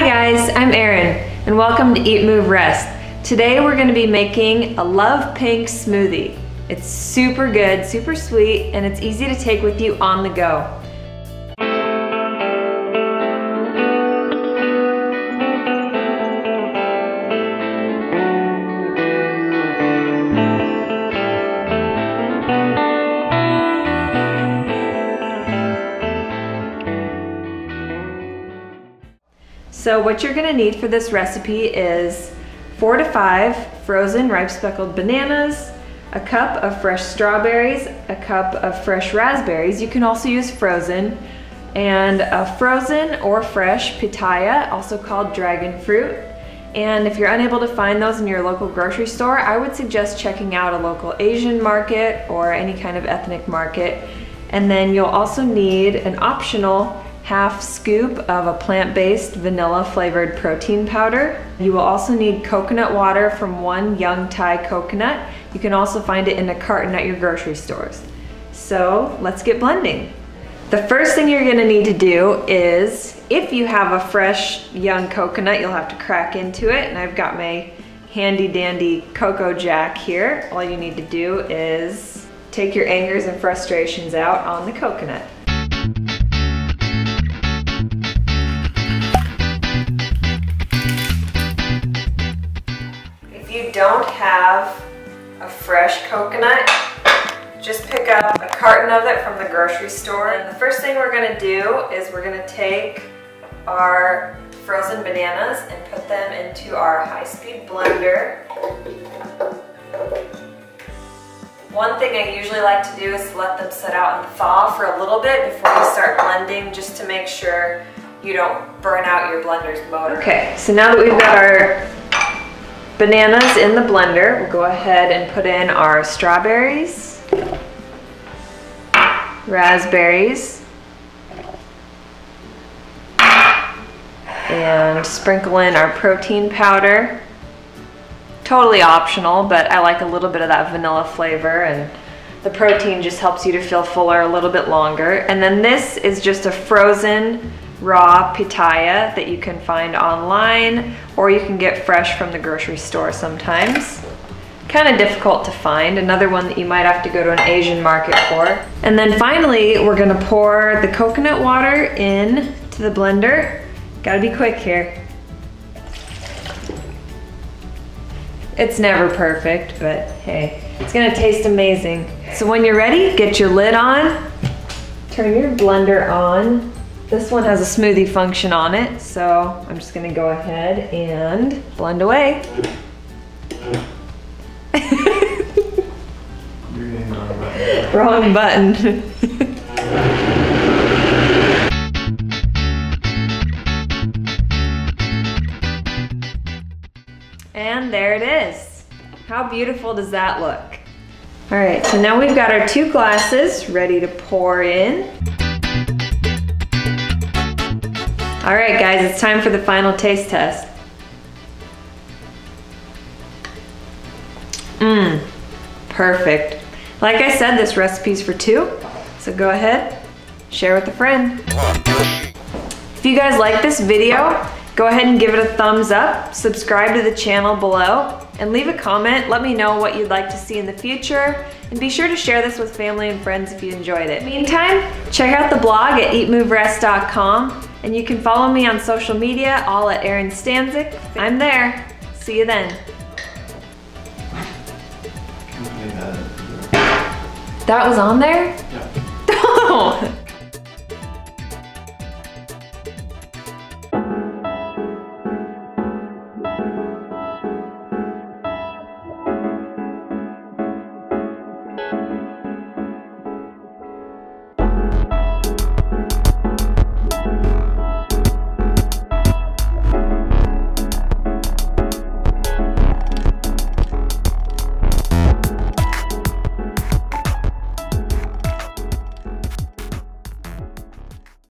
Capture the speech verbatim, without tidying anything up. Hi guys, I'm Erin and welcome to Eat Move Rest. Today we're going to be making a love pink smoothie. It's super good, super sweet, and it's easy to take with you on the go. So what you're gonna need for this recipe is four to five frozen ripe speckled bananas, a cup of fresh strawberries, a cup of fresh raspberries, you can also use frozen, and a frozen or fresh pitaya, also called dragon fruit. And if you're unable to find those in your local grocery store, I would suggest checking out a local Asian market or any kind of ethnic market. And then you'll also need an optional half scoop of a plant-based vanilla flavored protein powder. You will also need coconut water from one young Thai coconut. You can also find it in a carton at your grocery stores. So let's get blending. The first thing you're gonna need to do is, if you have a fresh young coconut, you'll have to crack into it, and I've got my handy dandy CocoJack here. All you need to do is take your angers and frustrations out on the coconut. Don't have a fresh coconut, just pick up a carton of it from the grocery store. And the first thing we're going to do is we're going to take our frozen bananas and put them into our high-speed blender. One thing I usually like to do is let them sit out and thaw for a little bit before you start blending, just to make sure you don't burn out your blender's motor. Okay, so now that we've got our bananas in the blender, we'll go ahead and put in our strawberries, raspberries, and sprinkle in our protein powder. Totally optional, but I like a little bit of that vanilla flavor, and the protein just helps you to feel fuller a little bit longer. And then this is just a frozen raw pitaya that you can find online, or you can get fresh from the grocery store sometimes. Kind of difficult to find, another one that you might have to go to an Asian market for. And then finally, we're gonna pour the coconut water in to the blender. Gotta be quick here. It's never perfect, but hey, it's gonna taste amazing. So when you're ready, get your lid on, turn your blender on. This one has a smoothie function on it, so I'm just gonna go ahead and blend away. Wrong button. And there it is. How beautiful does that look? All right, so now we've got our two glasses ready to pour in. All right guys, it's time for the final taste test. Mmm, perfect. Like I said, this recipe's for two, so go ahead, share with a friend. If you guys like this video, go ahead and give it a thumbs up, subscribe to the channel below, and leave a comment. Let me know what you'd like to see in the future, and be sure to share this with family and friends if you enjoyed it. In the meantime, check out the blog at eat move rest dot com. And you can follow me on social media, all at Erin Stanzik. I'm there. See you then. That was on there? Yeah.